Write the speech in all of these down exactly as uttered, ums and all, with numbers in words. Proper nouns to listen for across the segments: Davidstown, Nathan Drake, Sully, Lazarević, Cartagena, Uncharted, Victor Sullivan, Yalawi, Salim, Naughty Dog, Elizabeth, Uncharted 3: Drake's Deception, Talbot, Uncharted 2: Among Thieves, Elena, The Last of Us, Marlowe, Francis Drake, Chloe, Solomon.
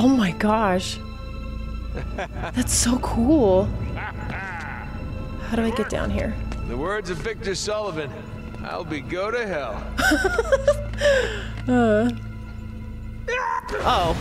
Oh my gosh. That's so cool. How do I get down here? The words of Victor Sullivan. I'll be go to hell. uh. Oh.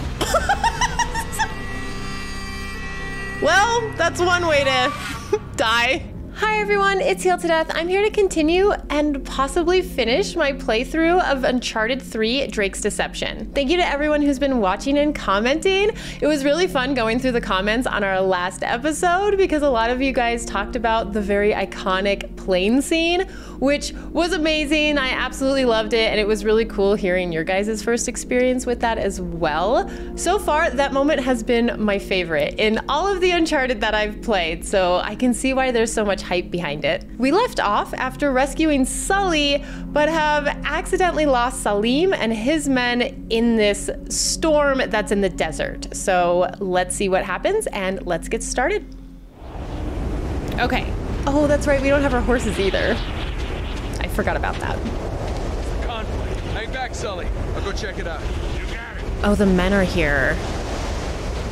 Well, that's one way to die. Hi everyone, it's HealtoDeath. I'm here to continue and possibly finish my playthrough of Uncharted three Drake's Deception. Thank you to everyone who's been watching and commenting. It was really fun going through the comments on our last episode because a lot of you guys talked about the very iconic plane scene, which was amazing. I absolutely loved it, and it was really cool hearing your guys' first experience with that as well. So far, that moment has been my favorite in all of the Uncharted that I've played, so I can see why there's so much hype behind it. We left off after rescuing Sully, but have accidentally lost Salim and his men in this storm that's in the desert. So let's see what happens and let's get started. Okay. Oh, that's right. We don't have our horses either. I forgot about that. Conflict. Hang back, Sully. I'll go check it out. You got it. Oh, the men are here.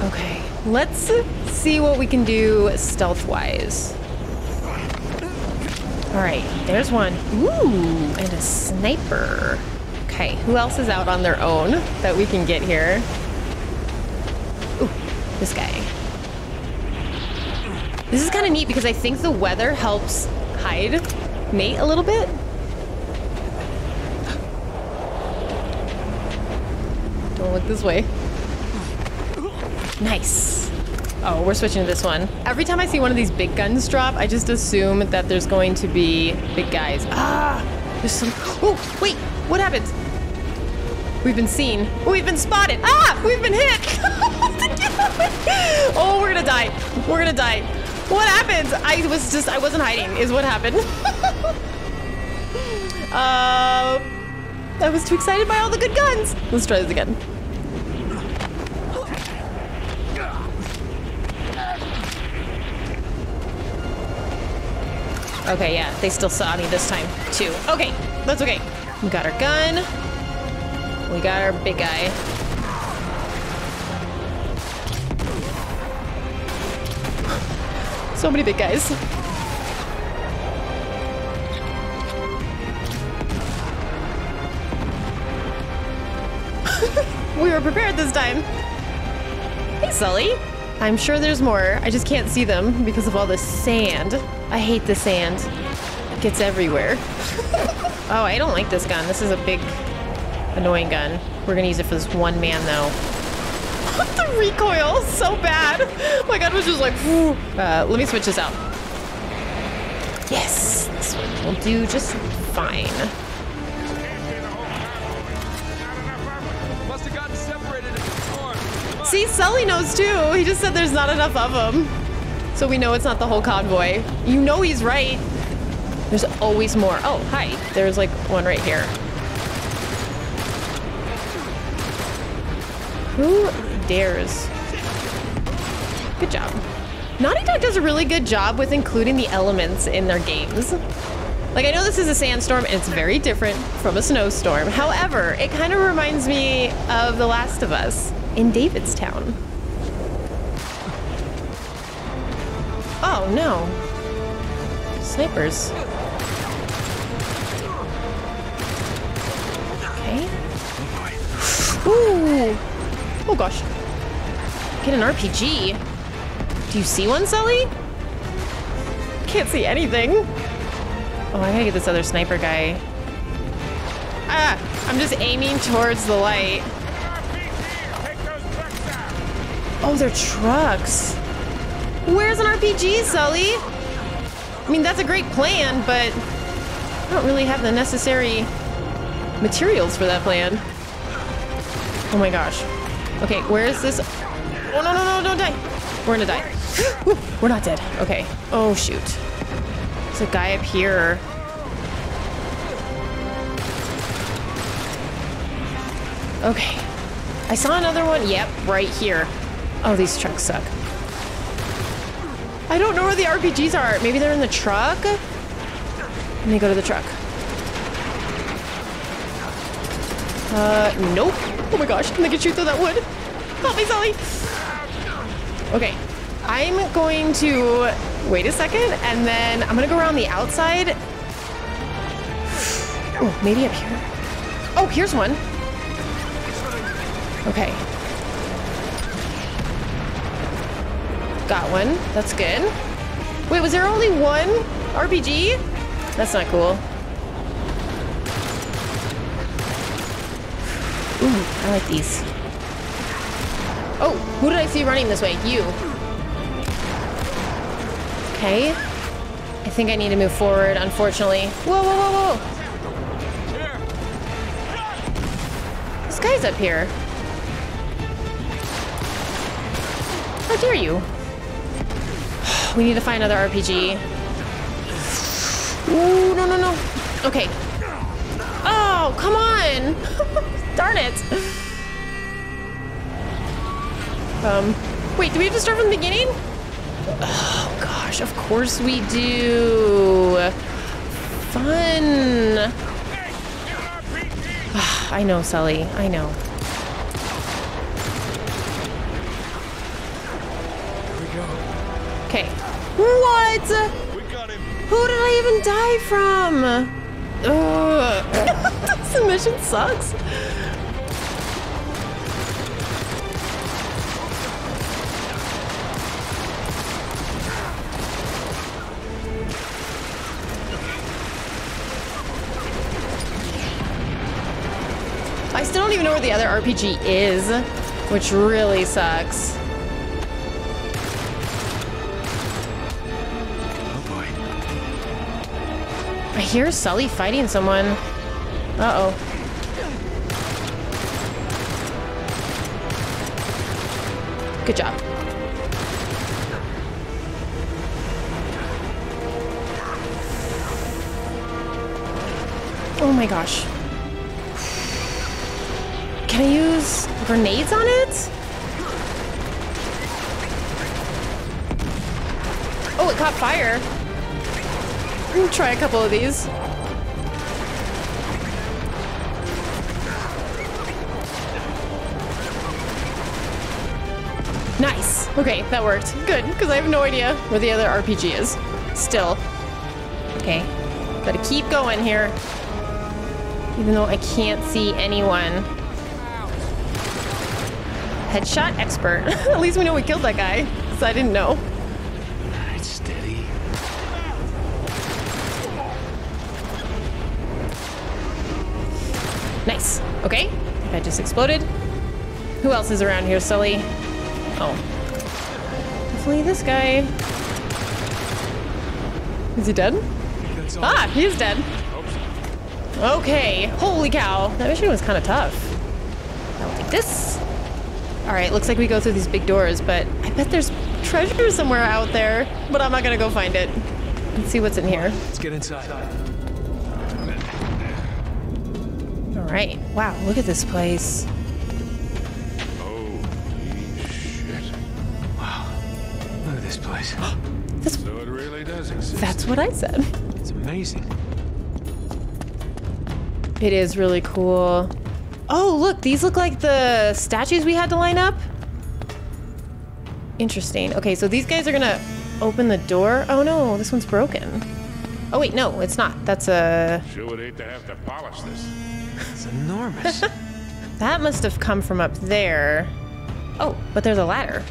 Okay. Let's see what we can do stealth-wise. All right, there's one. Ooh, and a sniper. Okay, who else is out on their own that we can get here? Ooh, this guy. This is kind of neat because I think the weather helps hide Nate a little bit. Don't look this way. Nice. Oh, we're switching to this one. Every time I see one of these big guns drop, I just assume that there's going to be big guys. Ah, there's some, oh, wait, what happened? We've been seen, we've been spotted. Ah, we've been hit. Oh, we're gonna die, we're gonna die. What happened? I was just, I wasn't hiding, is what happened. uh, I was too excited by all the good guns. Let's try this again. Okay, yeah, they still saw me this time, too. Okay, that's okay. We got our gun. We got our big guy. So many big guys. We were prepared this time. Hey, Sully. I'm sure there's more. I just can't see them because of all the sand. I hate the sand. It gets everywhere. Oh, I don't like this gun. This is a big, annoying gun. We're gonna use it for this one man, though. The recoil is so bad. My gun was just like, whoo. Uh, let me switch this out. Yes, this one will do just fine. See, Sully knows too. He just said there's not enough of them. So we know it's not the whole convoy. You know he's right. There's always more. Oh, hi. There's like one right here. Who dares? Good job. Naughty Dog does a really good job with including the elements in their games. Like, I know this is a sandstorm and it's very different from a snowstorm. However, it kind of reminds me of The Last of Us in Davidstown. Oh no. Snipers. Okay. Ooh. Oh gosh. Get an R P G. Do you see one, Sully? Can't see anything. Oh, I gotta get this other sniper guy. Ah, I'm just aiming towards the light. Oh, they're trucks. Where's an R P G, Sully? I mean, that's a great plan, but I don't really have the necessary materials for that plan. Oh my gosh. Okay, where is this? Oh, no, no, no, don't die. We're gonna die. Ooh, we're not dead. Okay. Oh, shoot. There's a guy up here. Okay. I saw another one. Yep, right here. Oh, these trucks suck. I don't know where the R P Gs are. Maybe they're in the truck? Let me go to the truck. Uh, nope. Oh my gosh, they can shoot through that wood. Help me, Sully! Okay, I'm going to wait a second, and then I'm gonna go around the outside. Oh, maybe up here. Oh, here's one. Okay. Got one. That's good. Wait, was there only one R P G? That's not cool. Ooh, I like these. Oh, who did I see running this way? You. Okay. I think I need to move forward, unfortunately. Whoa, whoa, whoa, whoa! This guy's up here. How dare you? We need to find another R P G. Ooh, no, no, no. Okay. Oh, come on! Darn it! Um, wait, do we have to start from the beginning? Oh gosh, of course we do. Fun. I know, Sully, I know. Okay. What? We got him. Who did I even die from? Ugh. This mission sucks. I still don't even know where the other R P G is, which really sucks. I hear Sully fighting someone. Uh-oh. Good job. Oh my gosh. Can I use grenades on it? Oh, it caught fire. We'll try a couple of these. Nice. Okay, that worked. Good, because I have no idea where the other R P G is. Still. Okay. Gotta keep going here. Even though I can't see anyone. Headshot expert. At least we know we killed that guy, because I didn't know. Nice. Okay. I just exploded. Who else is around here, Sully? Oh. Hopefully this guy. Is he dead? Ah, he's dead. Okay. Holy cow. That mission was kind of tough. I'll take this. All right. Looks like we go through these big doors, but I bet there's treasure somewhere out there, but I'm not going to go find it. Let's see what's in here. Let's get inside. Right. Wow, look at this place. Holy shit. Wow. Look at this place. That's, so it really does exist. That's what I said. It's amazing. It is really cool. Oh, look, these look like the statues we had to line up. Interesting. Okay, so these guys are gonna open the door. Oh no, this one's broken. Oh wait, no, it's not. That's a... Sure would hate to have to polish this. It's enormous. That must have come from up there. Oh, but there's a ladder.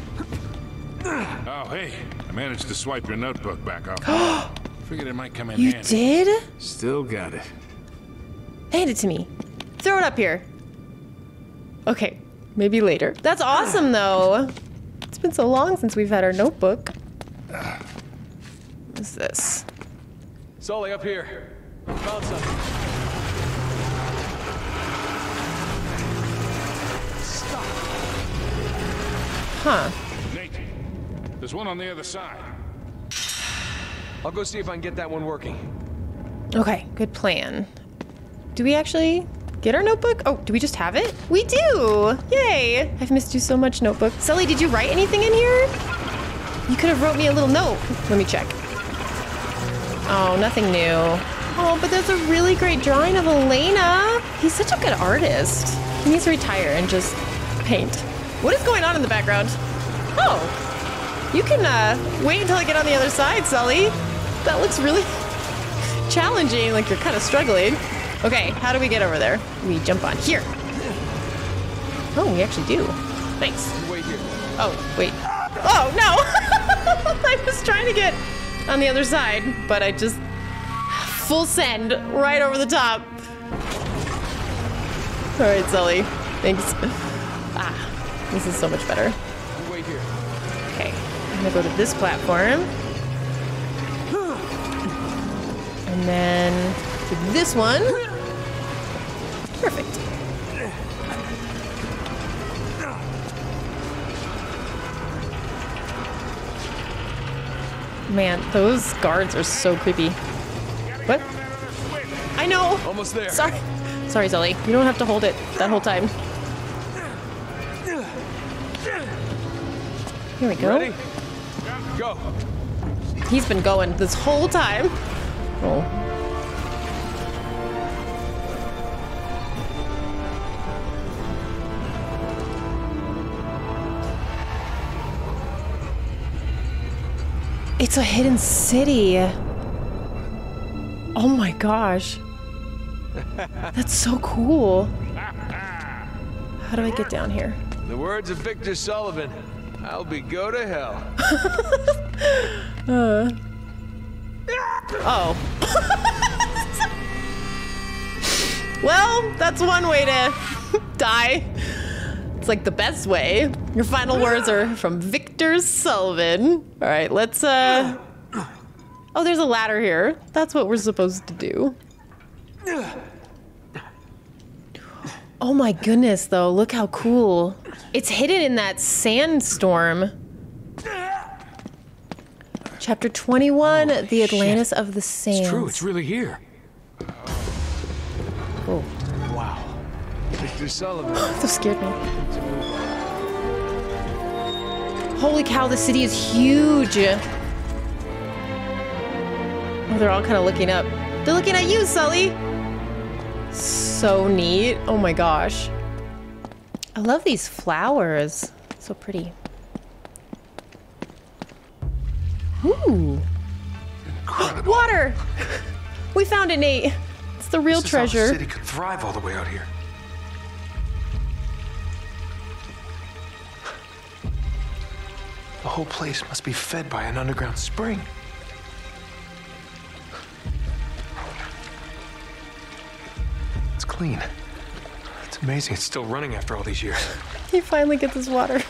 Oh, hey. I managed to swipe your notebook back off. Figured it might come in you handy. You did? Still got it. Hand it to me. Throw it up here. Okay, maybe later. That's awesome, though. It's been so long since we've had our notebook. What's this? Sully, up here. Found something. Huh. Nate, there's one on the other side. I'll go see if I can get that one working. Okay, good plan. Do we actually get our notebook? Oh, do we just have it? We do! Yay! I've missed you so much, notebook. Sully, did you write anything in here? You could have wrote me a little note. Let me check. Oh, nothing new. Oh, but there's a really great drawing of Elena. He's such a good artist. He needs to retire and just paint. What is going on in the background? Oh, you can uh, wait until I get on the other side, Sully. That looks really challenging, like you're kind of struggling. Okay, how do we get over there? We jump on here. Oh, we actually do. Thanks. Wait here. Oh, wait. Oh, no! I was trying to get on the other side, but I just full send right over the top. All right, Sully. Thanks. Ah, this is so much better. Wait here. Okay, I'm gonna go to this platform. And then to this one. Perfect. Man, those guards are so creepy. What? I know! Almost there. Sorry. Sorry, Sully. You don't have to hold it that whole time. Here we go. Ready? Go. He's been going this whole time. Roll. It's a hidden city. Oh my gosh. That's so cool. How do I get down here? The words of Victor Sullivan. I'll be go to hell. uh. Oh. Well, that's one way to die. It's like the best way. Your final words are from Victor Sullivan. All right, let's uh oh, there's a ladder here. That's what we're supposed to do. Oh my goodness, though. Look how cool. It's hidden in that sandstorm. Chapter twenty-one, Holy The Atlantis shit. Of the Sands. It's true, it's really here. Oh. Wow. Victor Sullivan. That scared me. Holy cow, the city is huge. Oh, they're all kind of looking up. They're looking at you, Sully. So neat. Oh my gosh. I love these flowers. So pretty. Ooh. Incredible. Water! We found it, Nate. It's the real this treasure. Is how the city could thrive all the way out here. The whole place must be fed by an underground spring. It's clean. It's amazing. It's still running after all these years. You finally get this water.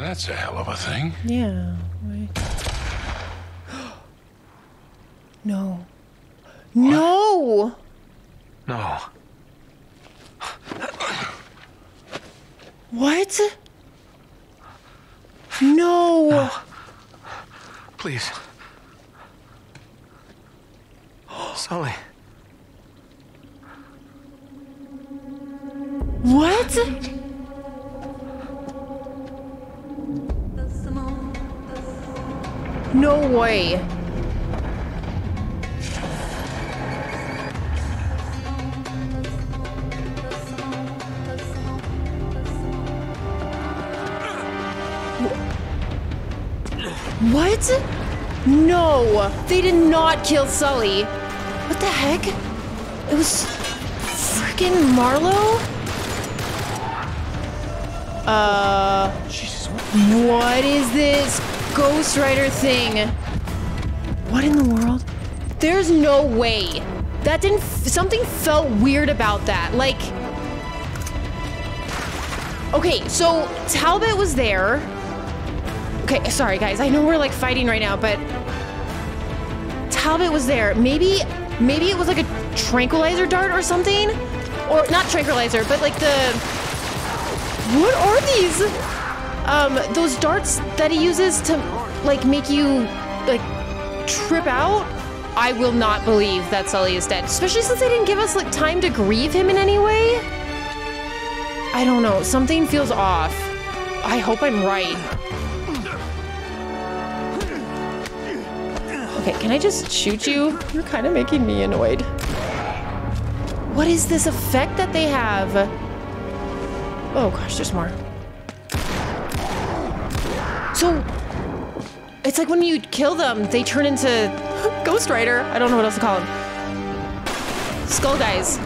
That's a hell of a thing. Yeah. Right. No. What? No! No. What? No. No. Please. Sully. What? No way. What? No, they did not kill Sully. What the heck? It was freaking Marlowe? Uh, Jesus, what is this? Ghost Rider thing. What in the world? There's no way. That didn't, f something felt weird about that. Like, okay, so Talbot was there. Okay, sorry guys, I know we're like fighting right now, but Talbot was there. Maybe, maybe it was like a tranquilizer dart or something, or not tranquilizer, but like the, What are these? Um, those darts that he uses to, like, make you, like, trip out? I will not believe that Sully is dead, especially since they didn't give us, like, time to grieve him in any way. I don't know. Something feels off. I hope I'm right. Okay, can I just shoot you? You're kind of making me annoyed. What is this effect that they have? Oh gosh, there's more. So, it's like when you kill them, they turn into Ghost Rider. I don't know what else to call them. Skull guys.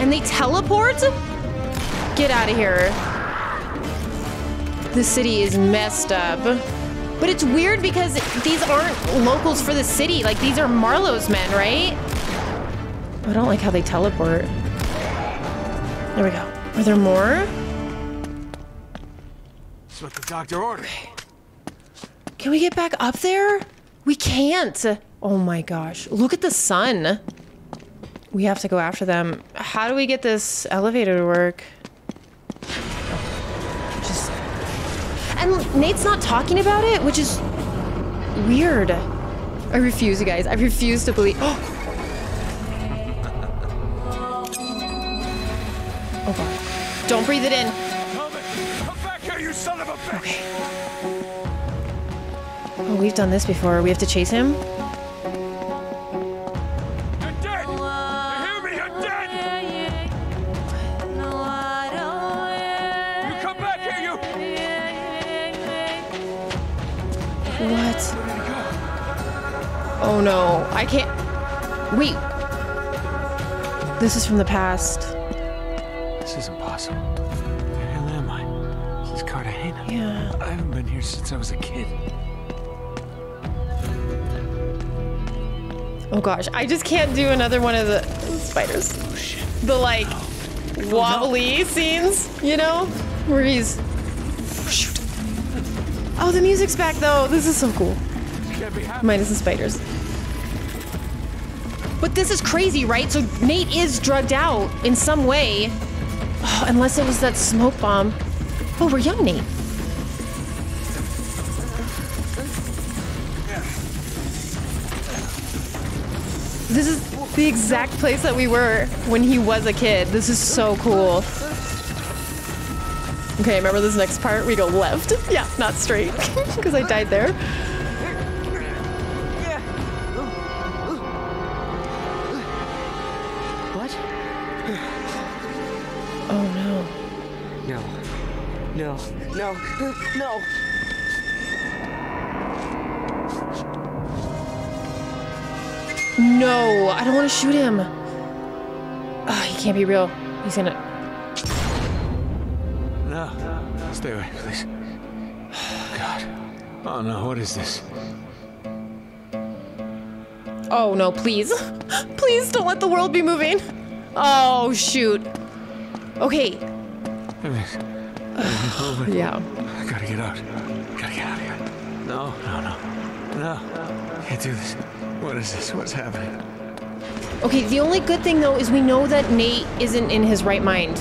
And they teleport? Get out of here. The city is messed up. But it's weird because these aren't locals for the city. Like, these are Marlowe's men, right? I don't like how they teleport. There we go. Are there more? That's what the doctor ordered. Can we get back up there? We can't. Oh my gosh. Look at the sun. We have to go after them. How do we get this elevator to work? Just... And Nate's not talking about it, which is weird. I refuse, you guys. I refuse to believe. Oh! Oh god. Don't breathe it in. Come back here, you son of a bitch. Okay. Oh, we've done this before. We have to chase him. You're dead! You hear me? You're dead! You come back here, you! What? Oh no. I can't. Wait. This is from the past. This is impossible. Where the hell am I? This is Cartagena. Yeah. I haven't been here since I was a kid. Oh gosh, I just can't do another one of the spiders. Oh, shit. The like no. wobbly no. scenes, you know? Where he's. Shoot. Oh, the music's back though. This is so cool. Minus the spiders. But this is crazy, right? So Nate is drugged out in some way. Oh, unless it was that smoke bomb. Oh, we're young, Nate. This is the exact place that we were when he was a kid. This is so cool. Okay, remember this next part? We go left. Yeah, not straight, because I died there. No, no, no. No, I don't want to shoot him. Oh, he can't be real. He's gonna. No, stay away, please. Oh, God. Oh, no, what is this? Oh, no, please. Please don't let the world be moving. Oh, shoot. Okay. Oh, yeah. I gotta get out. Gotta get out of here. No, no, no. No. Can't do this. What is this? What's happening? Okay, the only good thing though is we know that Nate isn't in his right mind.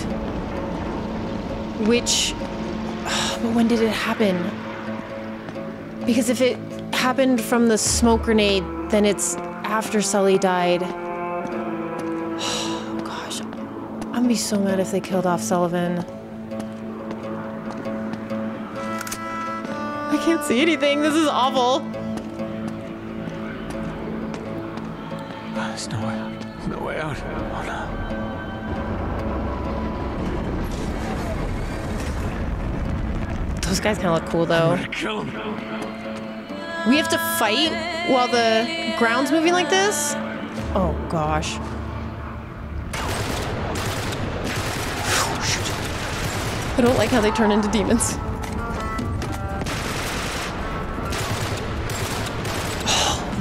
Which. Oh, but when did it happen? Because if it happened from the smoke grenade, then it's after Sully died. Oh, gosh. I'm gonna be so mad if they killed off Sullivan. I can't see anything. This is awful. There's no way out. No way out. Oh no. Those guys kind of look cool though. Kill him. We have to fight while the ground's moving like this? Oh gosh. I don't like how they turn into demons.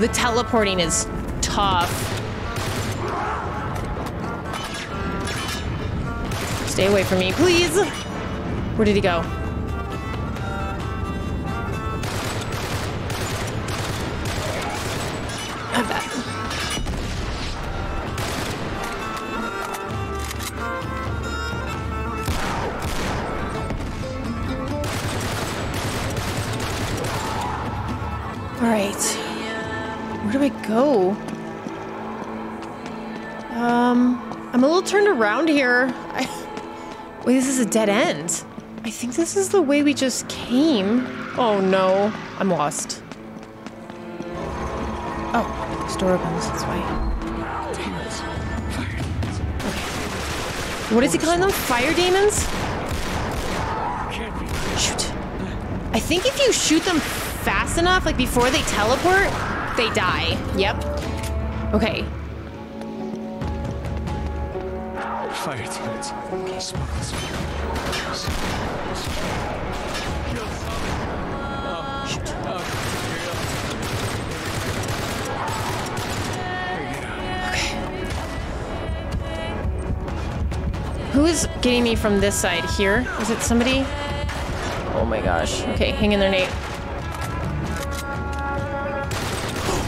The teleporting is tough. Stay away from me, please. Where did he go? Not bad. Alright. Where do I go? Um, I'm a little turned around here. I, wait, this is a dead end. I think this is the way we just came. Oh no, I'm lost. Oh, store opens this way. Damn it. Fire demons. Okay. What is he calling them? Fire demons? Shoot. I think if you shoot them fast enough, like before they teleport, they die. Yep. Okay. Fire demons. Okay. Smoke this one. Okay. Who is getting me from this side here? Is it somebody? Oh my gosh. Okay, hang in there, Nate.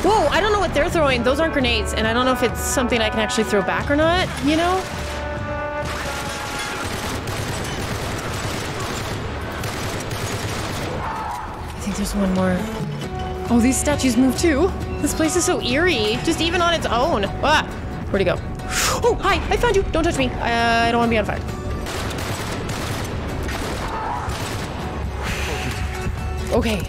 Whoa, I don't know what they're throwing. Those aren't grenades, and I don't know if it's something I can actually throw back or not, you know? There's one more. Oh, these statues move too. This place is so eerie, just even on its own. Ah, where'd he go? Oh, hi, I found you. Don't touch me. I, uh, I don't want to be on fire. Okay.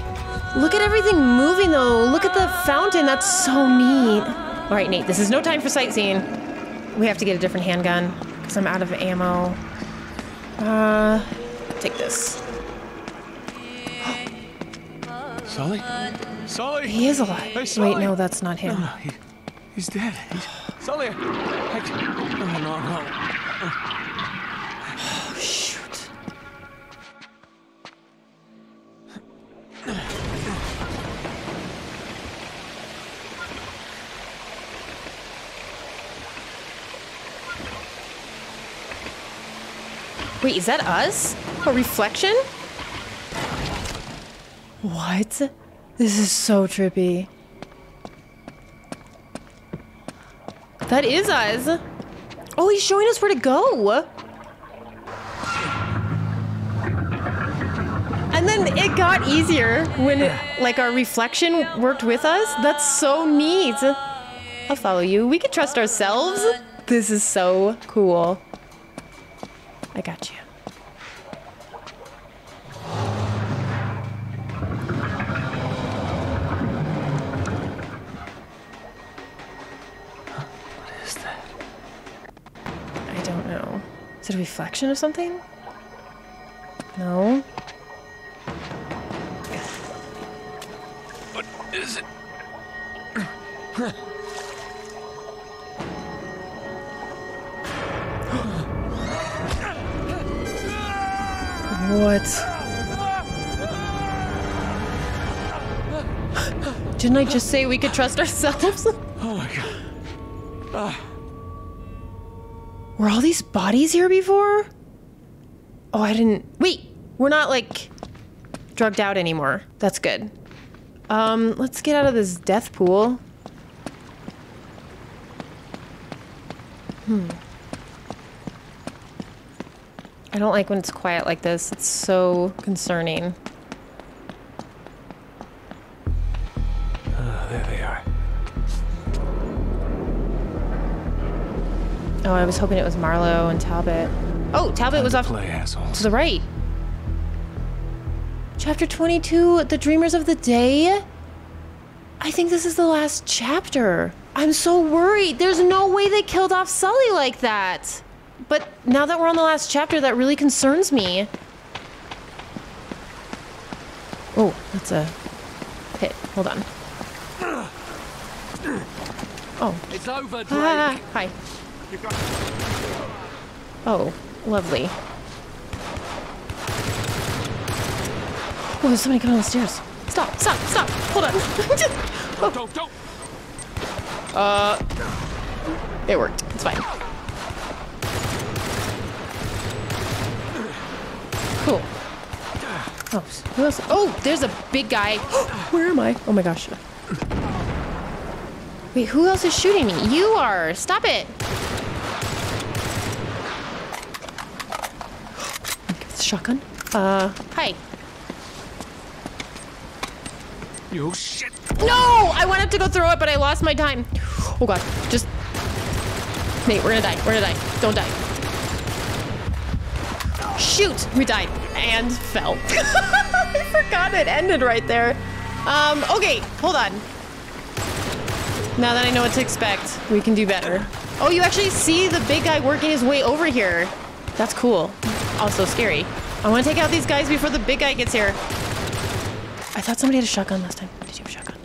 Look at everything moving though. Look at the fountain. That's so neat. All right, Nate, this is no time for sightseeing. We have to get a different handgun because I'm out of ammo. Uh, take this. Sully? Sully! He is alive. Hey, Sully. Wait, no, that's not him. No, no, he, he's dead. He's, Sully! I, I, no, no, no. Oh, shoot. Wait, is that us? A reflection? What? This is so trippy. That is us. Oh, he's showing us where to go. And then it got easier when, like, our reflection worked with us. That's so neat. I'll follow you. We can trust ourselves. This is so cool. I got you. Is it a reflection of something? No. What is it? What? Didn't I just say we could trust ourselves? Oh my god. Ah. Were all these bodies here before? Oh, I didn't... Wait! We're not, like, drugged out anymore. That's good. Um, let's get out of this death pool. Hmm. I don't like when it's quiet like this. It's so concerning. Oh, there they are. Oh, I was hoping it was Marlowe and Talbot. Oh, Talbot was off to the right. Chapter twenty-two, The Dreamers of the Day? I think this is the last chapter. I'm so worried. There's no way they killed off Sully like that. But now that we're on the last chapter, that really concerns me. Oh, that's a pit. Hold on. Oh. It's over, Drake. Ah, hi. Oh, lovely. Oh, there's somebody coming on the stairs. Stop, stop, stop. Hold on. Oh. Don't, don't. Uh, it worked. It's fine. Cool. Oh, who else? Oh, there's a big guy. Where am I? Oh my gosh. Wait, who else is shooting me? You are. Stop it. Shotgun? Uh, hi. You shit. No! I went up to go throw it, but I lost my time. Oh God, just, Nate, we're gonna die, we're gonna die. Don't die. Shoot, we died and fell. I forgot it ended right there. Um, okay, hold on. Now that I know what to expect, we can do better. Oh, you actually see the big guy working his way over here. That's cool. Also scary. I want to take out these guys before the big guy gets here. I thought somebody had a shotgun last time. Did you have a shotgun?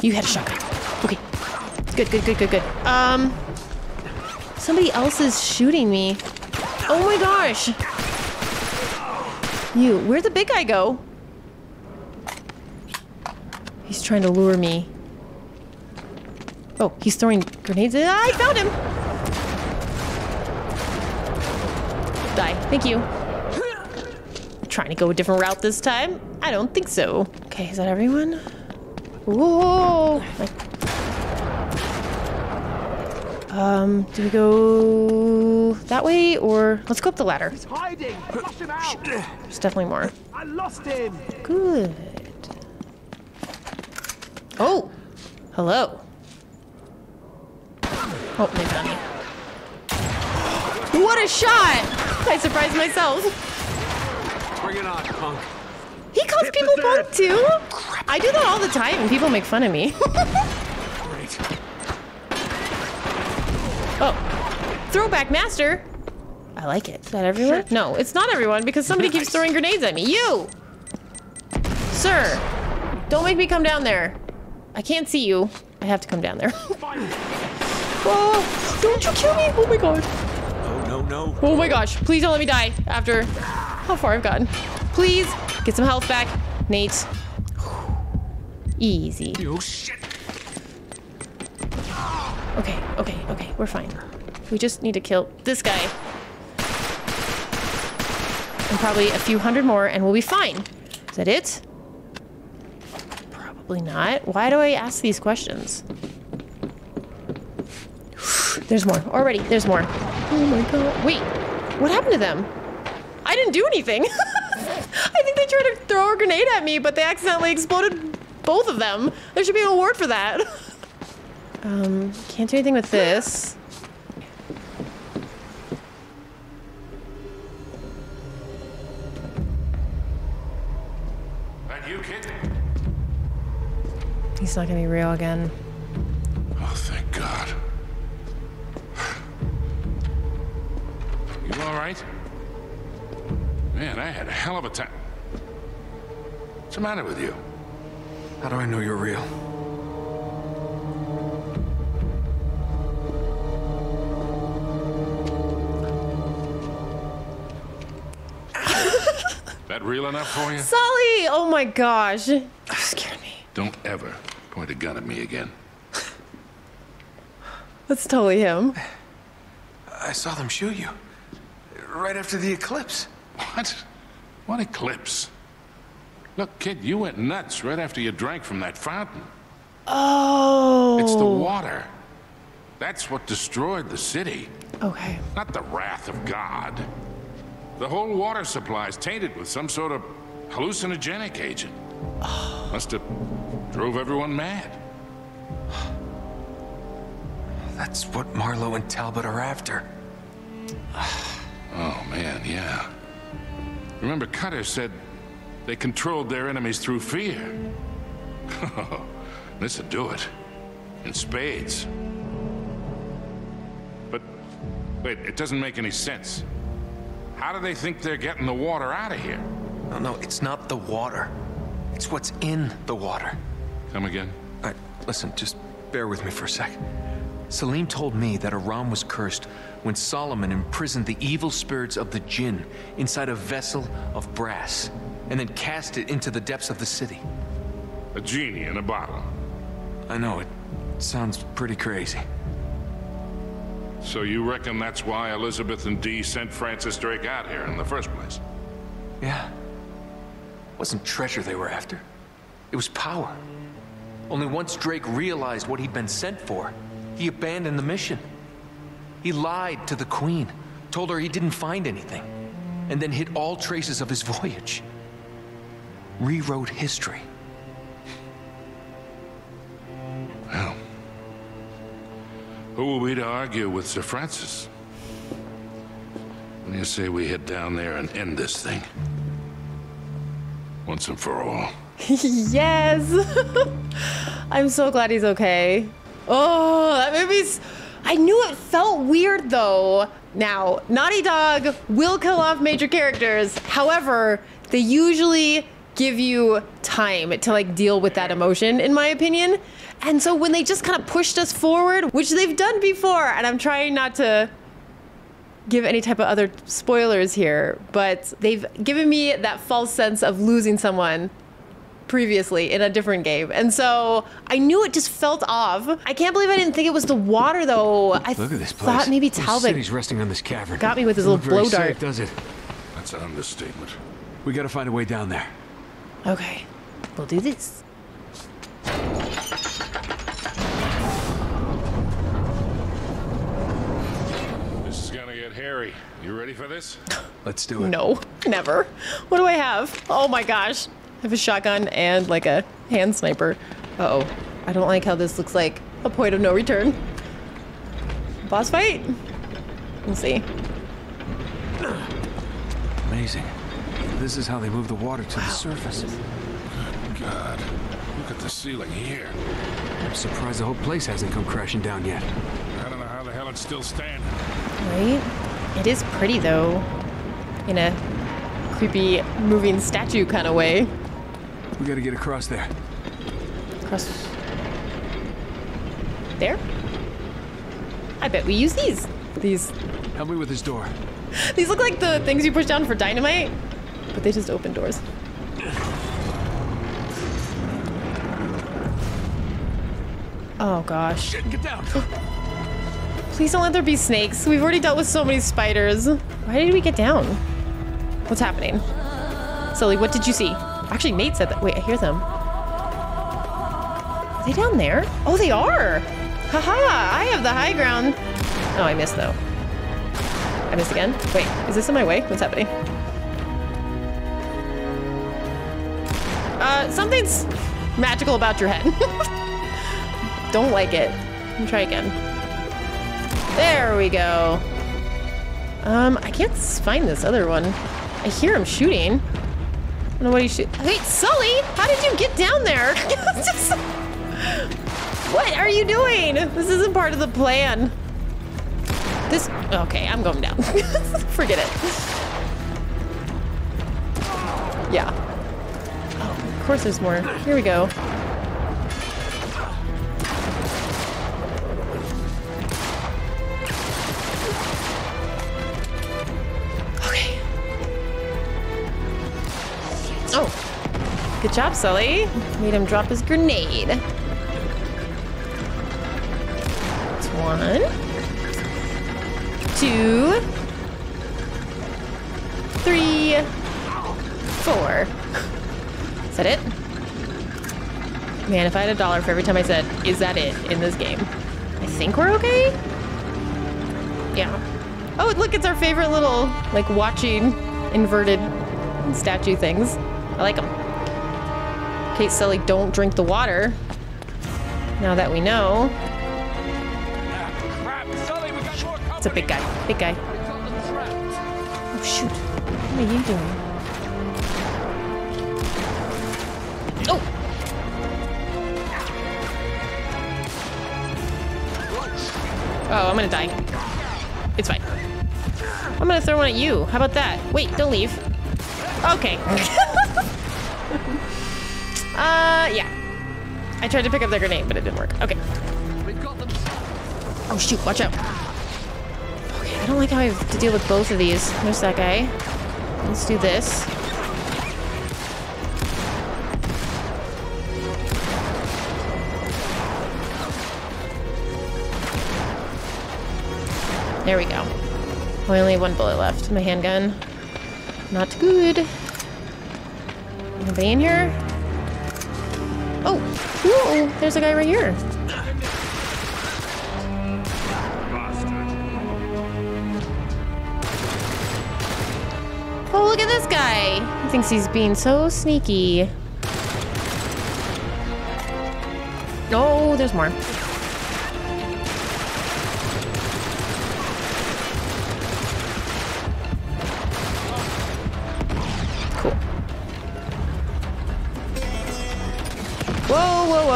You had a shotgun. Okay. Good, good, good, good, good. Um, somebody else is shooting me. Oh my gosh. You, where'd the big guy go? He's trying to lure me. Oh, he's throwing grenades. I found him! Die. Thank you. Trying to go a different route this time? I don't think so. Okay, is that everyone? Whoa! Um, do we go that way or let's go up the ladder? He's hiding. Flush him out. There's definitely more. I lost him. Good. Oh! Hello. Oh, they found me. What a shot! I surprised myself. Bring it on, punk. He calls Hit people punk too? Crap. I do that all the time and people make fun of me. Great. Oh. Throwback master. I like it. Is that everyone? Sure. No, it's not everyone because somebody nice. keeps throwing grenades at me. You! Sir! Don't make me come down there. I can't see you. I have to come down there. Oh, don't you kill me! Oh my god. No, no, no. Oh my gosh. Please don't let me die after how far I've gotten. Please get some health back, Nate. Easy. You shit. Okay, okay, okay. We're fine. We just need to kill this guy. And probably a few hundred more and we'll be fine. Is that it? Probably not. Why do I ask these questions? There's more. Already, there's more. Oh my god. Wait, what happened to them? I didn't do anything. I think they tried to throw a grenade at me, but they accidentally exploded both of them. There should be an award for that. um, can't do anything with this. And you, kid? He's not gonna be real again. Oh, thank God. You all right? Man, I had a hell of a time. What's the matter with you? How do I know you're real? That real enough for you? Sully! Oh my gosh. You scared me. Don't ever point a gun at me again. That's totally him. I saw them shoot you. Right after the eclipse. What? What eclipse? Look, kid, you went nuts right after you drank from that fountain. Oh. It's the water. That's what destroyed the city. Okay. Not the wrath of God. The whole water supply is tainted with some sort of hallucinogenic agent. Oh. Must have drove everyone mad. That's what Marlowe and Talbot are after. Oh, man, yeah. Remember, Cutter said they controlled their enemies through fear. This'll do it. In spades. But, wait, it doesn't make any sense. How do they think they're getting the water out of here? No, no, it's not the water. It's what's in the water. Come again? All right, listen, just bear with me for a sec. Selim told me that Aram was cursed when Solomon imprisoned the evil spirits of the jinn inside a vessel of brass and then cast it into the depths of the city. A genie in a bottle. I know, it sounds pretty crazy. So you reckon that's why Elizabeth and Dee sent Francis Drake out here in the first place? Yeah. It wasn't treasure they were after. It was power. Only once Drake realized what he'd been sent for, he abandoned the mission. He lied to the Queen, told her he didn't find anything, and then hid all traces of his voyage. Rewrote history. Who are we to argue with Sir Francis? What do you say we head down there and end this thing? Once and for all. Yes! I'm so glad he's okay. Oh, that movie's... I knew it felt weird, though. Now, Naughty Dog will kill off major characters. However, they usually give you time to, like, deal with that emotion, in my opinion. And so when they just kind of pushed us forward, which they've done before, and I'm trying not to give any type of other spoilers here, but they've given me that false sense of losing someone previously in a different game, and so I knew it just felt off. I can't believe I didn't think it was the water, though. I Look at this place. Thought maybe Talbot resting on this cavern. Got me with his little blow dart. Safe, does it? That's an understatement. We gotta find a way down there. Okay, we'll do this. This is gonna get hairy. You ready for this? Let's do it. No, never. What do I have? Oh my gosh. I have a shotgun and like a hand sniper. Uh oh. I don't like how this looks like a point of no return. Boss fight? We'll see. Amazing. This is how they move the water to wow. the surface. Good God. Look at the ceiling here. I'm surprised the whole place hasn't come crashing down yet. I don't know how the hell it's still standing. Right? It is pretty though. In a creepy moving statue kind of way. We gotta get across there. Across... there? I bet we use these. These... Help me with this door. These look like the things you push down for dynamite, but they just open doors. Oh gosh. Shit, get down! Please don't let there be snakes. We've already dealt with so many spiders. Why did we get down? What's happening? Sully, what did you see? Actually, Nate said that. Wait, I hear them. Are they down there? Oh, they are! Haha! I have the high ground. Oh, I missed though. I missed again. Wait, is this in my way? What's happening? Uh, something's magical about your head. Don't like it. Let me try again. There we go. Um, I can't find this other one. I hear him shooting. I don't know what he shoot. Wait, Sully! How did you get down there? Just... What are you doing? This isn't part of the plan. This... Okay, I'm going down. Forget it. Yeah. Oh, of course there's more. Here we go. Okay. Oh. Good job, Sully. Made him drop his grenade. That's one. Two, three, four. Is that it? Man, if I had a dollar for every time I said, is that it in this game? I think we're okay? Yeah. Oh, look, it's our favorite little, like, watching inverted statue things. I like them. Okay, Sully, don't drink the water. Now that we know. It's a big guy. Big guy. Oh, shoot. What are you doing? Oh! Oh, I'm gonna die. It's fine. I'm gonna throw one at you. How about that? Wait, don't leave. Okay. uh, yeah. I tried to pick up their grenade, but it didn't work. Okay. Oh, shoot. Watch out. I don't like how I have to deal with both of these. There's that guy. Let's do this. There we go. Oh, I only have one bullet left. My handgun. Not good. Anybody in here? Oh! Whoa! There's a guy right here. Oh, look at this guy. He thinks he's being so sneaky. Oh, there's more.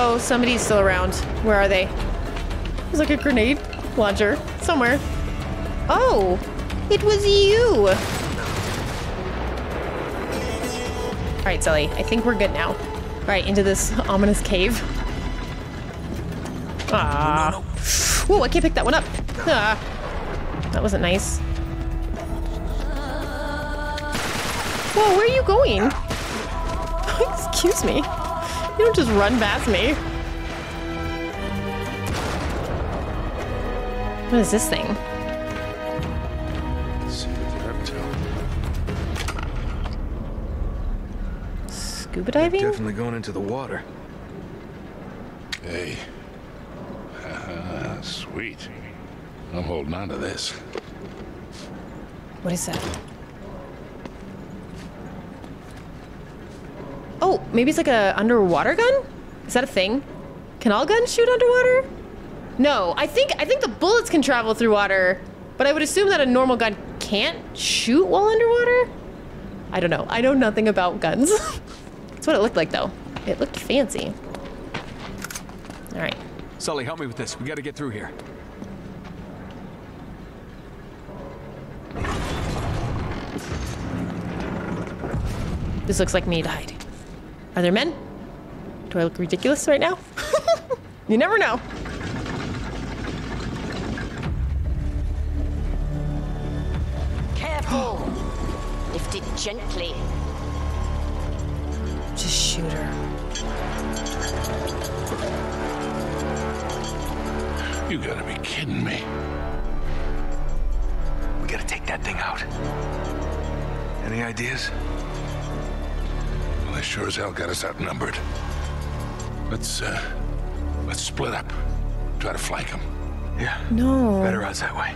Oh, somebody's still around. Where are they? There's like a grenade launcher somewhere. Oh, it was you. All right, Sully, I think we're good now. All right, into this ominous cave. Ah. No, no, no. Whoa, I can't pick that one up. Ah. That wasn't nice. Whoa, where are you going? Excuse me. You don't just run past me. What is this thing? Scuba diving? You're definitely going into the water. Hey. Sweet. I'm holding on to this. What is that? Oh, maybe it's like a underwater gun? Is that a thing? Can all guns shoot underwater? No, I think I think the bullets can travel through water, but I would assume that a normal gun can't shoot while underwater? I don't know. I know nothing about guns. That's what it looked like, though. It looked fancy. All right. Sully, help me with this. We gotta get through here. This looks like me to hide. Are there men? Do I look ridiculous right now? You never know. Careful. Lift it gently. Just shoot her. You gotta be kidding me. We gotta take that thing out. Any ideas? They sure as hell got us outnumbered. Let's, uh, let's split up. Try to flank them. Yeah. No. Better odds that way.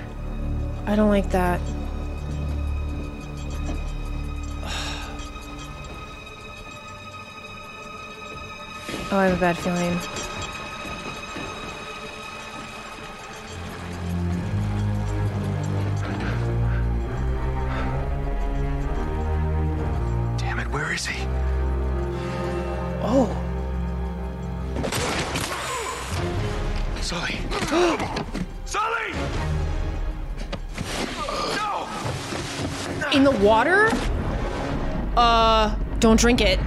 I don't like that. Oh, I have a bad feeling. Water? Uh, don't drink it.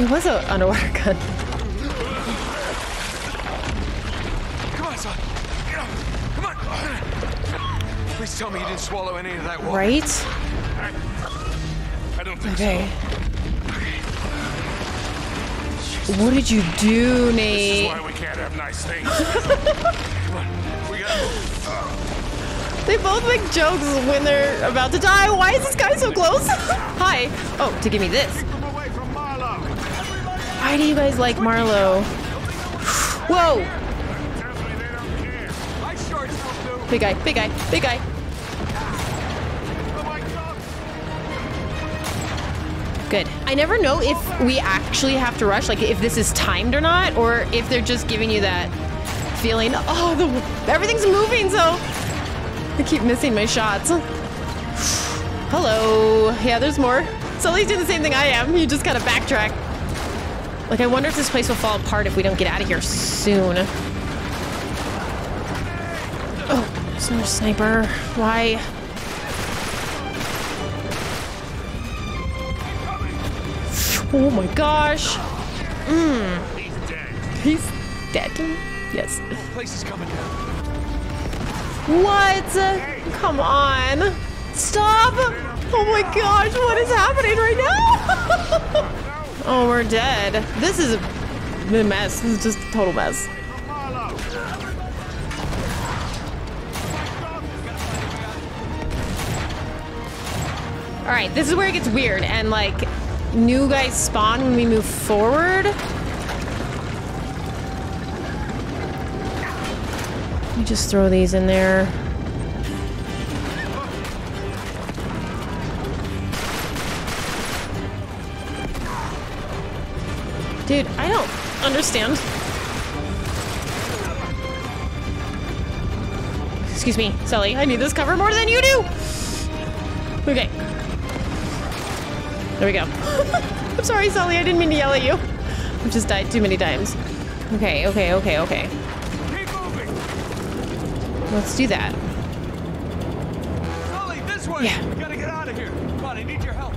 It was an underwater gun. Come on, son. Get up. Come on. Please tell me you didn't swallow any of that water. Right? I, I don't think okay. so. Okay. What did you do, Nate? This is why we can't have nice things. Come on. We gotta move. Uh. They both make jokes when they're about to die. Why is this guy so close? Hi. Oh, to give me this. Why do you guys like Marlowe? Whoa! Big guy, big guy, big guy. Good. I never know if we actually have to rush, like if this is timed or not, or if they're just giving you that feeling, oh, the, everything's moving, so I keep missing my shots. Hello. Yeah, there's more. Sully's doing the same thing I am. You just gotta backtrack. Like, I wonder if this place will fall apart if we don't get out of here soon. Oh, there's another sniper. Why? Oh my gosh. Mm. He's dead. He's dead. Yes. The place is coming down. What? Hey. Come on. Stop. Oh my gosh, what is happening right now? Oh, we're dead. This is a mess. This is just a total mess. Alright, this is where it gets weird, and like, new guys spawn when we move forward. You just throw these in there. Dude, I don't understand. Excuse me, Sully, I need this cover more than you do! Okay. There we go. I'm sorry, Sully, I didn't mean to yell at you. I've just died too many times. Okay, okay, okay, okay. Let's do that. Sully, this way! Yeah. We gotta get out of here. Come on, I need your help.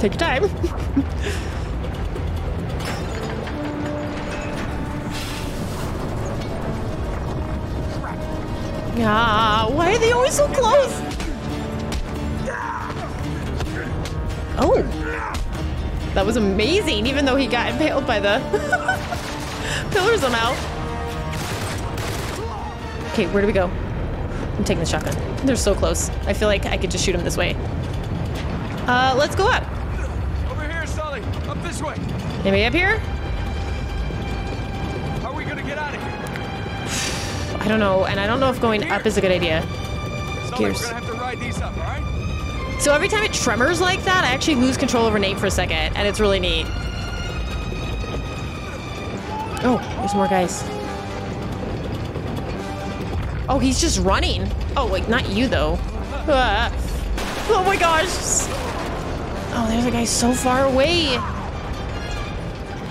Take your time. Ah, why are they always so close? Oh. That was amazing, even though he got impaled by the pillars somehow. Okay, where do we go? I'm taking the shotgun. They're so close. I feel like I could just shoot him this way. Uh, let's go up. Over here, Sully. Up this way. Anybody up here? How are we gonna get out of here? I don't know, and I don't know if going here. Up is a good idea. Sully, Gears. We're gonna have to ride these up, all right? So every time it tremors like that, I actually lose control over Nate for a second, and it's really neat. Oh, there's more guys. Oh, he's just running. Oh, like, not you, though. Ah. Oh, my gosh. Oh, there's a guy so far away.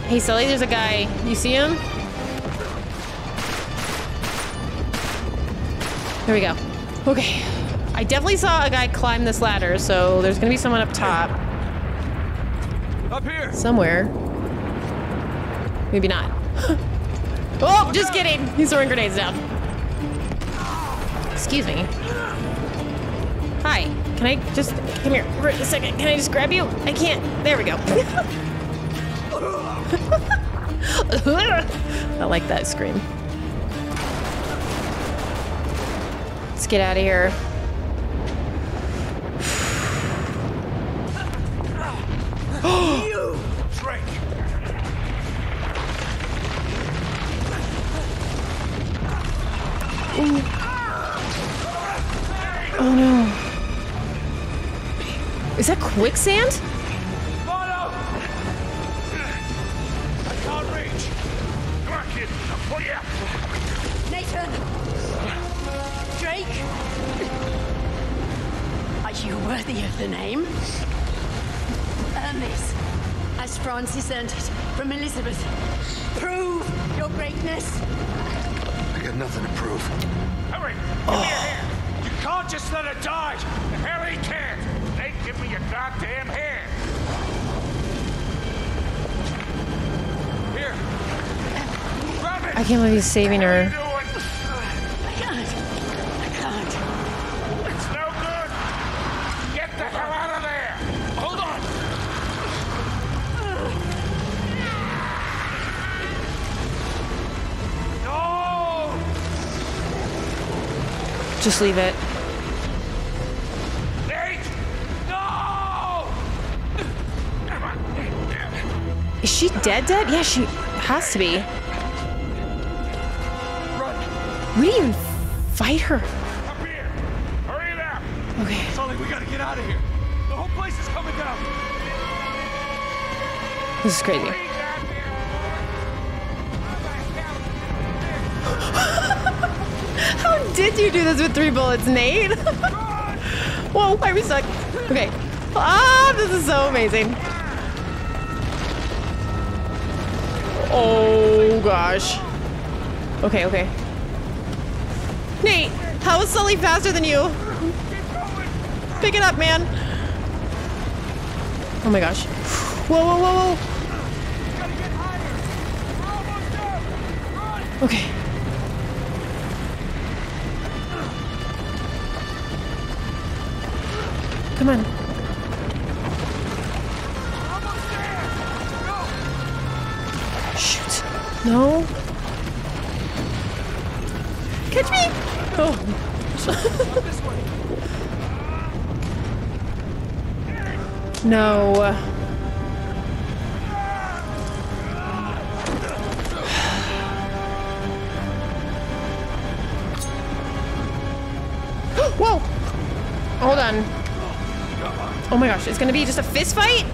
Hey, Sully, there's a guy. You see him? There we go. Okay. I definitely saw a guy climb this ladder, so there's going to be someone up top. Up here. Somewhere. Maybe not. Oh, just kidding. He's throwing grenades down. Excuse me. Hi. Can I just... Come here for a second. Can I just grab you? I can't. There we go. I like that scream. Let's get out of here. You Drake. Ooh. Oh no. Is that quicksand? Oh no! I can't reach. Come on, kid. I'll pull you up. Nathan! Drake! Are you worthy of the name? Earn this. As Francis earned it from Elizabeth. Prove your greatness. I got nothing to prove. Hurry! Give oh. me a hand. You can't just let her die! The hell he can! They give me your goddamn hand! Here! Grab it! I can't believe he's saving her. I can't! I can't! It's no good! Get the hell out of there! Hold on! No! Just leave it. Is she dead dead? Yeah, she has to be. Run. We didn't even fight her. Up here. Hurry it up. Okay. Sully, we gotta get out of here. The whole place is coming down. This is crazy. How did you do this with three bullets, Nate? Whoa, why are we stuck? Okay. Ah, this is so amazing. Oh gosh. Okay, okay. Nate, how is Sully faster than you? Pick it up, man. Oh my gosh. Whoa, whoa, whoa, whoa. Okay. Come on. No. Catch me! Oh. No. Whoa! Hold on. Oh my gosh, it's gonna be just a fist fight?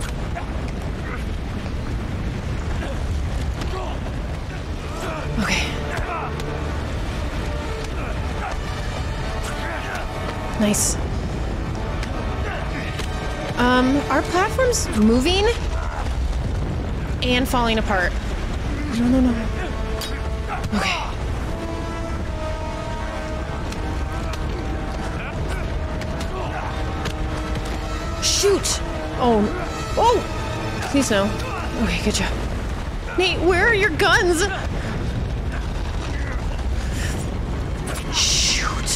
Okay. Nice. Um, are platforms moving? And falling apart. No, no, no. Okay. Shoot! Oh, oh! Please no. Okay, good job. Nate, where are your guns? Shoot.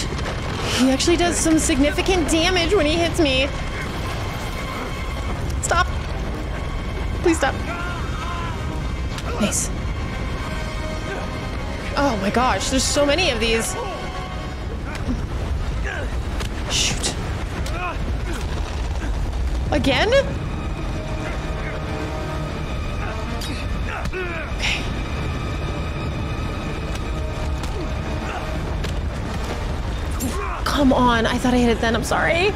He actually does some significant damage when he hits me. Stop. Please stop. Nice. Oh my gosh, there's so many of these. Shoot. Again? Okay. Come on, I thought I hit it then, I'm sorry.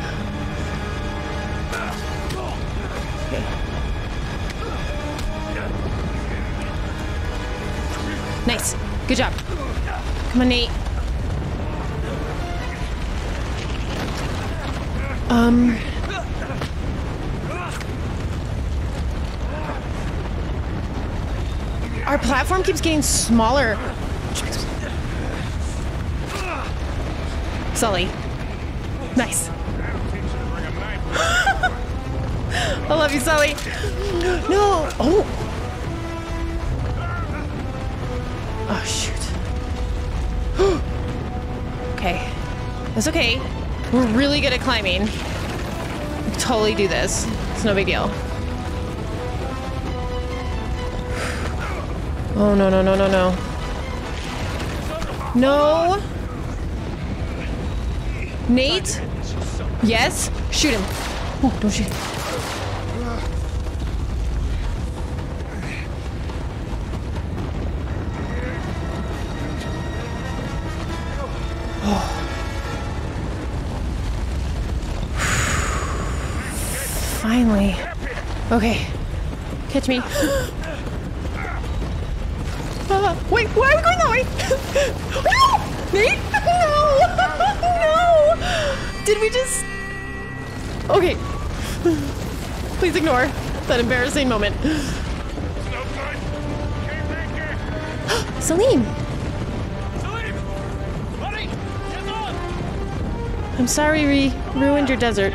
Nice. Good job. Come on, Nate. Um. Our platform keeps getting smaller. Sully. Nice. I love you, Sully. No. Oh. Oh, shoot. Okay. That's okay. We're really good at climbing. We totally do this. It's no big deal. Oh, no, no, no, no, no. No! Nate? Yes? Shoot him. Oh, don't shoot him. Finally. Okay. Catch me. Uh, wait, why are we going that way? Nate? No! No! Did we just... Okay. Please ignore that embarrassing moment. Celine! I'm sorry we ruined your desert.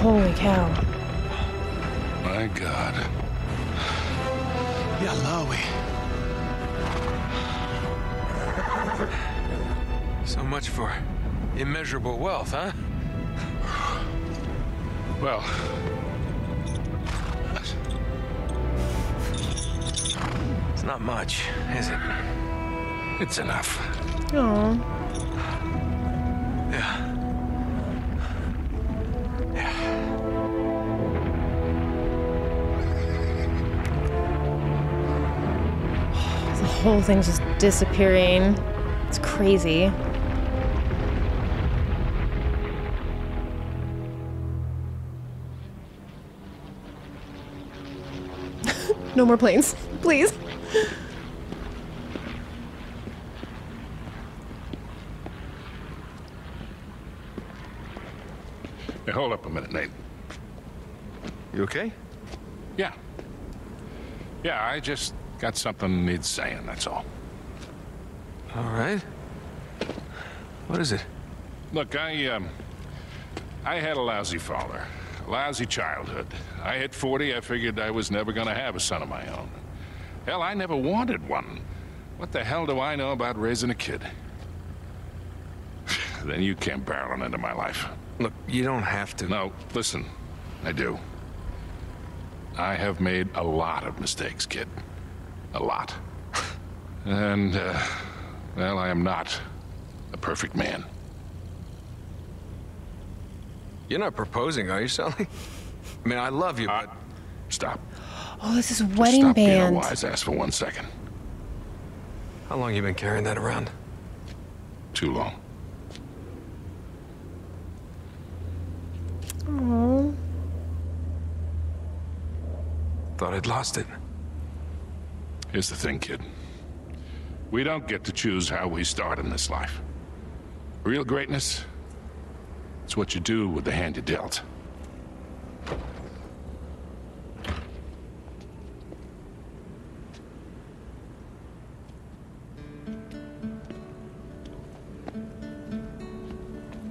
Holy cow. My God. Yalawi. So much for immeasurable wealth, huh? Well. It's not much, is it? It's enough. Aww. Yeah. Whole thing's just disappearing. It's crazy. No more planes, please. Hey, hold up a minute, Nate. You okay? Yeah. Yeah, I just... got something needs saying, that's all. All right. What is it? Look, I, um... I had a lousy father. Lousy childhood. I hit forty, I figured I was never gonna have a son of my own. Hell, I never wanted one. What the hell do I know about raising a kid? Then you came barreling into my life. Look, you don't have to. No, listen, I do. I have made a lot of mistakes, kid. A lot. And, uh, well, I am not a perfect man. You're not proposing, are you, Sully? I mean, I love you, uh, but... Stop. Oh, this is wedding Just stop band. Stop being a wise ass for one second. How long you been carrying that around? Too long. Aww. Thought I'd lost it. Here's the thing, kid. We don't get to choose how we start in this life. Real greatness... It's what you do with the hand you dealt.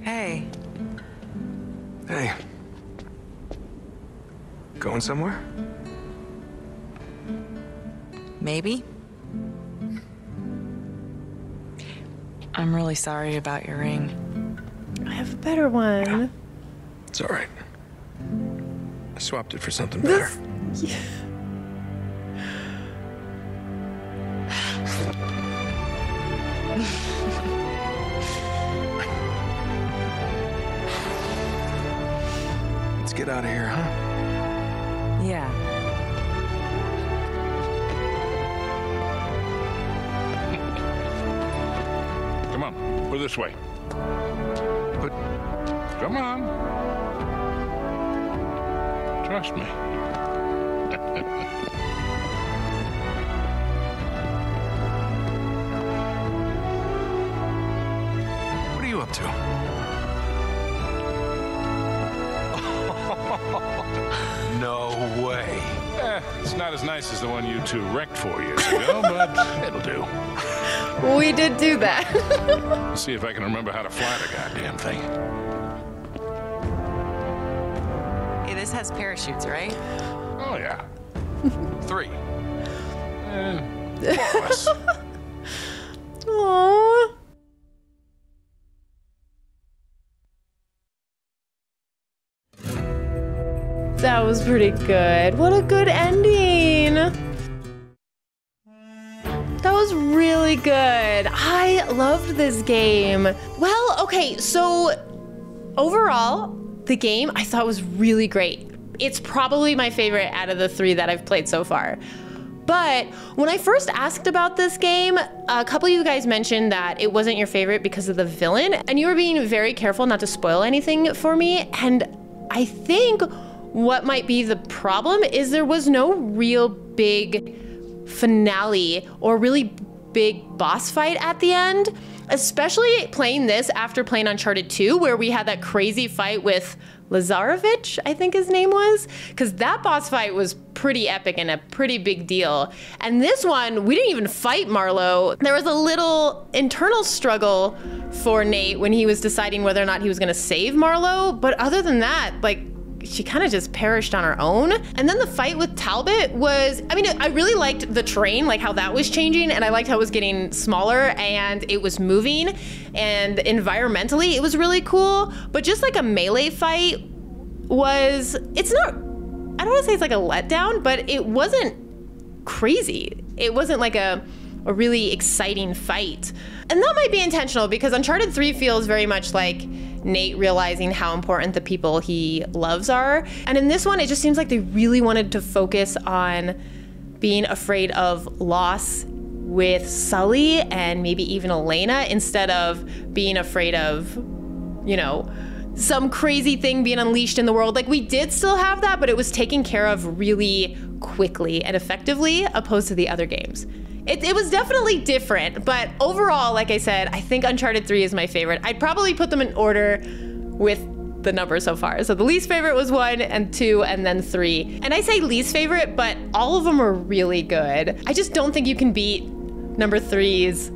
Hey. Hey. Going somewhere? Maybe. I'm really sorry about your ring. I have a better one. Yeah. It's all right. I swapped it for something better. Yeah. Let's get out of here, huh? Yeah. Come on, we're this way. But come on. Trust me. What are you up to? No way. Eh, it's not as nice as the one you two wrecked four years ago, but it'll do. We did do that. Let's see if I can remember how to fly the goddamn thing. Hey, this has parachutes, right? Oh, yeah. Three. Eh, four of us. Aww. That was pretty good. What a good ending. That was really good. I loved this game. Well, okay, so overall, the game I thought was really great. It's probably my favorite out of the three that I've played so far. But when I first asked about this game, a couple of you guys mentioned that it wasn't your favorite because of the villain, and you were being very careful not to spoil anything for me. And I think what might be the problem is there was no real big finale or really big boss fight at the end, especially playing this after playing Uncharted two, where we had that crazy fight with Lazarević, I think his name was, because that boss fight was pretty epic and a pretty big deal. And this one, we didn't even fight Marlowe. There was a little internal struggle for Nate when he was deciding whether or not he was gonna save Marlowe, but other than that, like, she kind of just perished on her own. And then the fight with Talbot was, I mean, I really liked the terrain, like how that was changing, and I liked how it was getting smaller and it was moving, and environmentally it was really cool. But just like a melee fight was, it's not, I don't want to say it's like a letdown, but it wasn't crazy. It wasn't like a, a really exciting fight. And that might be intentional, because Uncharted three feels very much like Nate realizing how important the people he loves are. And in this one, it just seems like they really wanted to focus on being afraid of loss with Sully and maybe even Elena, instead of being afraid of, you know, some crazy thing being unleashed in the world. Like, we did still have that, but it was taken care of really quickly and effectively, opposed to the other games. It, it was definitely different, but overall, like I said, I think Uncharted three is my favorite. I'd probably put them in order with the numbers so far. So the least favorite was one and two and then three. And I say least favorite, but all of them are really good. I just don't think you can beat number three's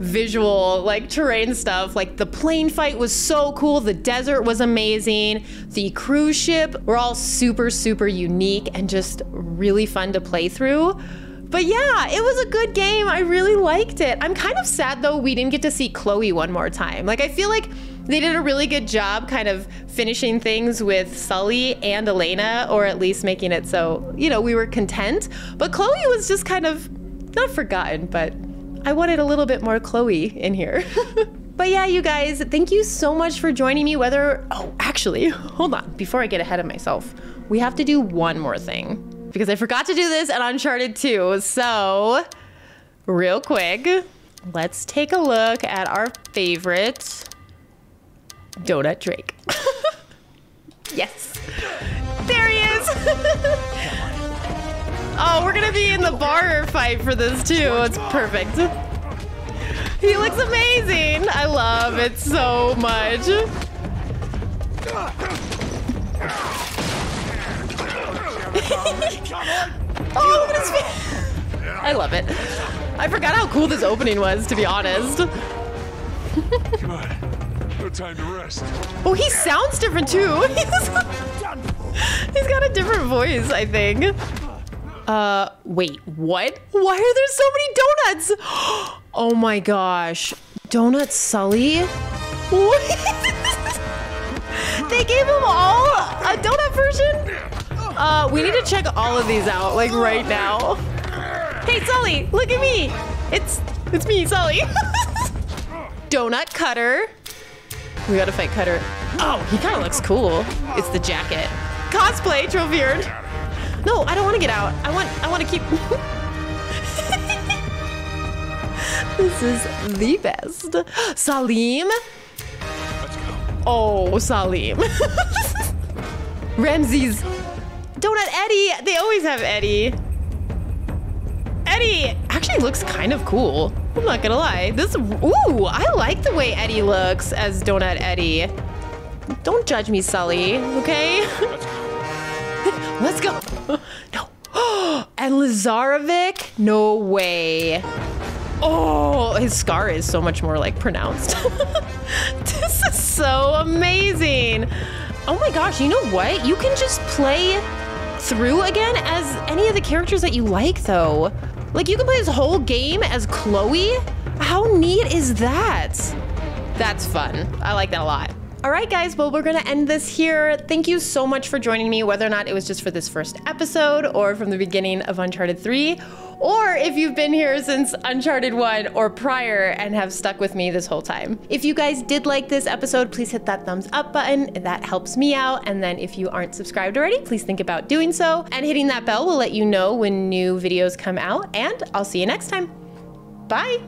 visual, like, terrain stuff. Like, the plane fight was so cool. The desert was amazing. The cruise ship were all super, super unique and just really fun to play through. But yeah, it was a good game. I really liked it. I'm kind of sad, though, we didn't get to see Chloe one more time. Like, I feel like they did a really good job kind of finishing things with Sully and Elena, or at least making it so, you know, we were content. But Chloe was just kind of not forgotten, but I wanted a little bit more Chloe in here. But yeah, you guys, thank you so much for joining me, whether... Oh, actually, hold on. Before I get ahead of myself, we have to do one more thing, because I forgot to do this at Uncharted two. So, real quick, let's take a look at our favorite Donut Drake. Yes. There he is. Oh, we're gonna be in the bar fight for this too. It's perfect. He looks amazing. I love it so much. Oh, look at his face. I love it. I forgot how cool this opening was, to be honest. Come on. No time to rest. Oh, he sounds different too. He's got a different voice, I think. Uh, wait, what? Why are there so many donuts? Oh my gosh. Donut Sully? What? They gave him all a donut version? Uh, we need to check all of these out, like, right now. Hey, Sully, look at me. It's, it's me, Sully. Donut Cutter. We gotta fight Cutter. Oh, he kinda looks cool. It's the jacket. Cosplay, Troveard. No, I don't wanna get out. I want I wanna keep. This is the best. Salim. Oh, Salim. Ramses. Donut Eddie. They always have Eddie. Eddie actually looks kind of cool. I'm not gonna lie. This, ooh, I like the way Eddie looks as Donut Eddie. Don't judge me, Sully, okay? Let's go. No. And Lazarević? No way. Oh, his scar is so much more, like, pronounced. This is so amazing. Oh my gosh, you know what? You can just play through again as any of the characters that you like, though. Like, you can play this whole game as Chloe? How neat is that? That's fun. I like that a lot. All right, guys, well, we're gonna end this here. Thank you so much for joining me, whether or not it was just for this first episode or from the beginning of Uncharted three, or if you've been here since Uncharted one or prior and have stuck with me this whole time. If you guys did like this episode, please hit that thumbs up button. That helps me out. And then if you aren't subscribed already, please think about doing so. And hitting that bell will let you know when new videos come out, and I'll see you next time. Bye.